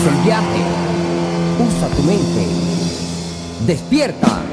es el viaje. Usa tu mente. ¡Despierta!